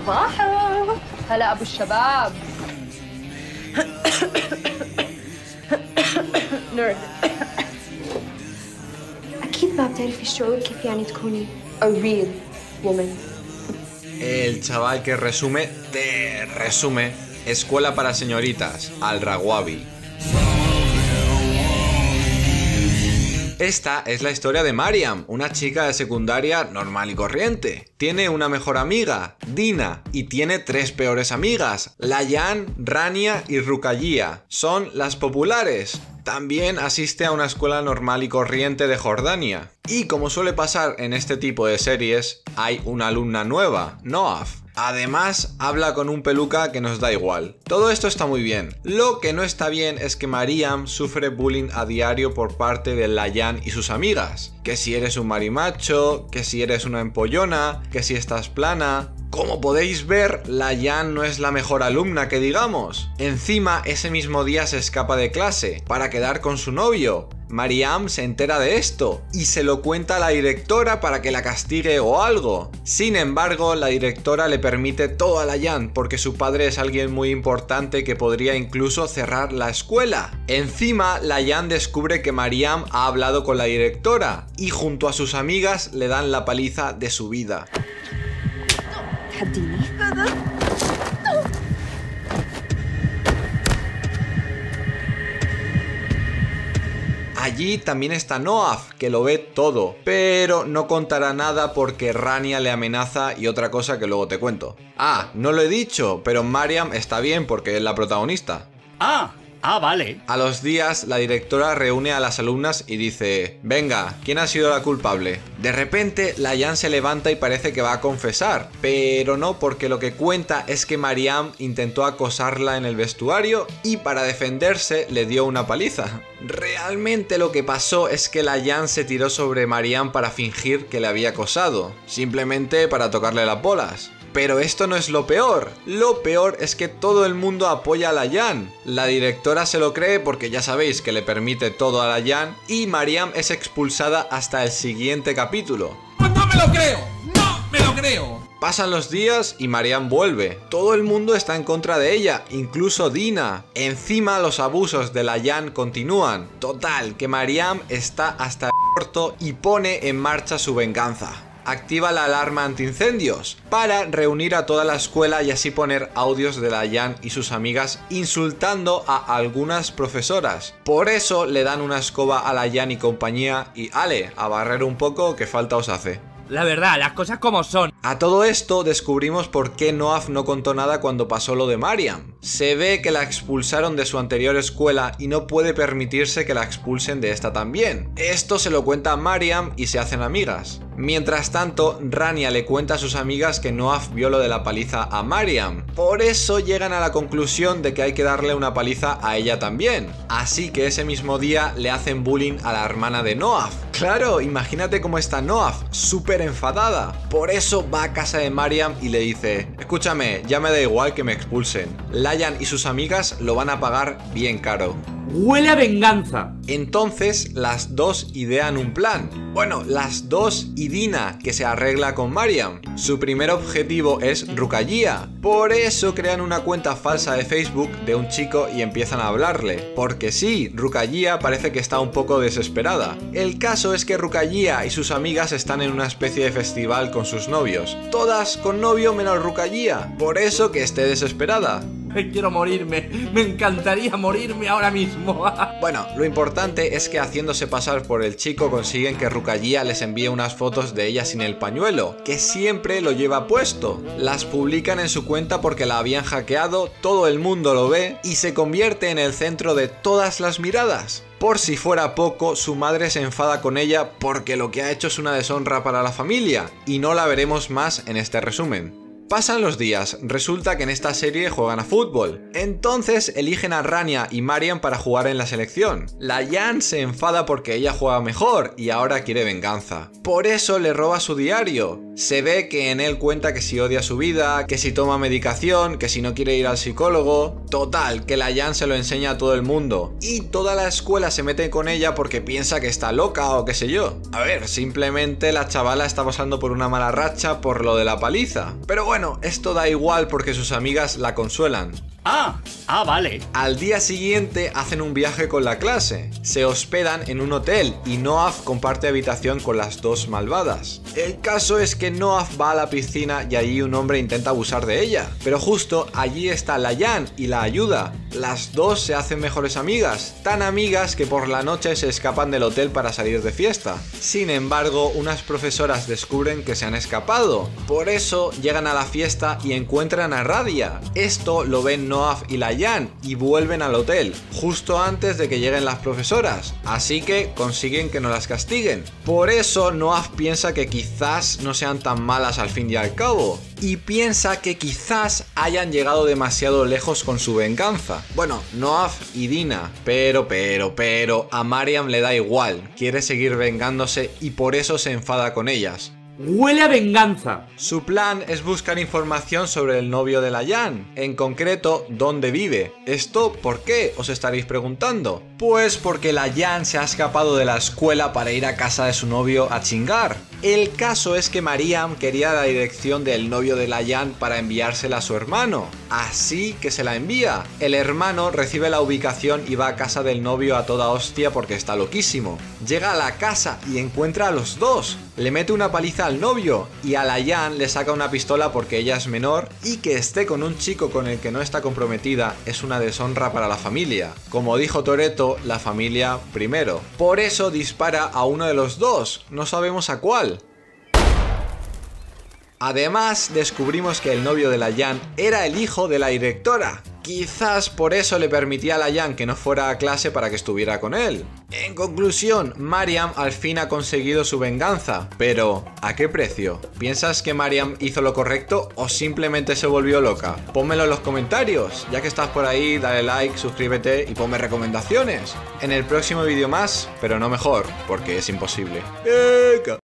صباحا هلا ابو الشباب. نرد. اكيد ما بتعرفي الشعور كيف يعني تكوني a real woman. El chaval que resume, te resume. Escuela para señoritas, Al Rawabi. Esta es la historia de Mariam, una chica de secundaria normal y corriente. Tiene una mejor amiga, Dina, y tiene tres peores amigas, Layan, Rania y Rukallía. Son las populares. También asiste a una escuela normal y corriente de Jordania. Y como suele pasar en este tipo de series, hay una alumna nueva, Noaf. Además, habla con un peluca que nos da igual. Todo esto está muy bien. Lo que no está bien es que Mariam sufre bullying a diario por parte de Layan y sus amigas. Que si eres un marimacho, que si eres una empollona, que si estás plana... Como podéis ver, Layan no es la mejor alumna que digamos. Encima, ese mismo día se escapa de clase para quedar con su novio. Mariam se entera de esto y se lo cuenta a la directora para que la castigue o algo. Sin embargo, la directora le permite todo a Layan porque su padre es alguien muy importante que podría incluso cerrar la escuela. Encima, Layan descubre que Mariam ha hablado con la directora y junto a sus amigas le dan la paliza de su vida. Dina. Allí también está Noaf, que lo ve todo, pero no contará nada porque Rania le amenaza y otra cosa que luego te cuento. Ah, no lo he dicho, pero Mariam está bien porque es la protagonista. Ah, vale. A los días, la directora reúne a las alumnas y dice: venga, ¿quién ha sido la culpable? De repente, Layan se levanta y parece que va a confesar, pero no, porque lo que cuenta es que Mariam intentó acosarla en el vestuario y para defenderse le dio una paliza. Realmente lo que pasó es que Layan se tiró sobre Mariam para fingir que le había acosado, simplemente para tocarle las bolas. Pero esto no es lo peor. Lo peor es que todo el mundo apoya a Layan. La directora se lo cree porque ya sabéis que le permite todo a Layan y Mariam es expulsada hasta el siguiente capítulo. Pues no me lo creo, no me lo creo. Pasan los días y Mariam vuelve. Todo el mundo está en contra de ella, incluso Dina. Encima los abusos de Layan continúan. Total, que Mariam está hasta el orto y pone en marcha su venganza. Activa la alarma antiincendios para reunir a toda la escuela y así poner audios de Layan y sus amigas insultando a algunas profesoras. Por eso le dan una escoba a Layan y compañía y ale, a barrer un poco que falta os hace. La verdad, las cosas como son. A todo esto descubrimos por qué Noaf no contó nada cuando pasó lo de Mariam. Se ve que la expulsaron de su anterior escuela y no puede permitirse que la expulsen de esta también. Esto se lo cuenta a Mariam y se hacen amigas. Mientras tanto, Rania le cuenta a sus amigas que Noaf vio lo de la paliza a Mariam. Por eso llegan a la conclusión de que hay que darle una paliza a ella también. Así que ese mismo día le hacen bullying a la hermana de Noaf. Claro, imagínate cómo está Noaf, súper enfadada. Por eso va a casa de Mariam y le dice: escúchame, ya me da igual que me expulsen. Layan y sus amigas lo van a pagar bien caro. ¡Huele a venganza! Entonces, las dos idean un plan. Bueno, las dos y Dina, que se arregla con Mariam. Su primer objetivo es Rukayya. Por eso crean una cuenta falsa de Facebook de un chico y empiezan a hablarle. Porque sí, Rukayya parece que está un poco desesperada. El caso es que Rukayya y sus amigas están en una especie de festival con sus novios. Todas con novio menos Rukayya. Por eso que esté desesperada. Quiero morirme, me encantaría morirme ahora mismo. Bueno, lo importante es que haciéndose pasar por el chico consiguen que Rukallía les envíe unas fotos de ella sin el pañuelo, que siempre lo lleva puesto. Las publican en su cuenta porque la habían hackeado, todo el mundo lo ve y se convierte en el centro de todas las miradas. Por si fuera poco, su madre se enfada con ella porque lo que ha hecho es una deshonra para la familia y no la veremos más en este resumen. Pasan los días, resulta que en esta serie juegan a fútbol. Entonces eligen a Rania y Mariam para jugar en la selección. Layan se enfada porque ella juega mejor y ahora quiere venganza. Por eso le roba su diario. Se ve que en él cuenta que si odia su vida, que si toma medicación, que si no quiere ir al psicólogo... Total, que Layan se lo enseña a todo el mundo. Y toda la escuela se mete con ella porque piensa que está loca o qué sé yo. A ver, simplemente la chavala está pasando por una mala racha por lo de la paliza. Pero bueno, esto da igual porque sus amigas la consuelan. Vale. Al día siguiente hacen un viaje con la clase. Se hospedan en un hotel y Noaf comparte habitación con las dos malvadas. El caso es que Noaf va a la piscina y allí un hombre intenta abusar de ella. Pero justo allí está Layan y la ayuda. Las dos se hacen mejores amigas, tan amigas que por la noche se escapan del hotel para salir de fiesta. Sin embargo, unas profesoras descubren que se han escapado. Por eso llegan a la fiesta y encuentran a Radia. Esto lo ven Noaf y Layan y vuelven al hotel, justo antes de que lleguen las profesoras, así que consiguen que no las castiguen. Por eso Noaf piensa que quizás no sean tan malas al fin y al cabo. Y piensa que quizás hayan llegado demasiado lejos con su venganza. Bueno, Noaf y Dina. Pero, a Mariam le da igual. Quiere seguir vengándose y por eso se enfada con ellas. ¡Huele a venganza! Su plan es buscar información sobre el novio de Layan, en concreto, dónde vive. ¿Esto por qué? Os estaréis preguntando. Pues porque Layan se ha escapado de la escuela para ir a casa de su novio a chingar. El caso es que Mariam quería la dirección del novio de Layan para enviársela a su hermano. Así que se la envía. El hermano recibe la ubicación y va a casa del novio a toda hostia porque está loquísimo. Llega a la casa y encuentra a los dos. Le mete una paliza al novio y a Layan le saca una pistola porque ella es menor y que esté con un chico con el que no está comprometida es una deshonra para la familia. Como dijo Toretto, la familia primero. Por eso dispara a uno de los dos, no sabemos a cuál. Además, descubrimos que el novio de Layan era el hijo de la directora. Quizás por eso le permitía a Layan que no fuera a clase para que estuviera con él. En conclusión, Mariam al fin ha conseguido su venganza. Pero, ¿a qué precio? ¿Piensas que Mariam hizo lo correcto o simplemente se volvió loca? Pónmelo en los comentarios. Ya que estás por ahí, dale like, suscríbete y ponme recomendaciones. En el próximo vídeo más, pero no mejor, porque es imposible. ¡Eca!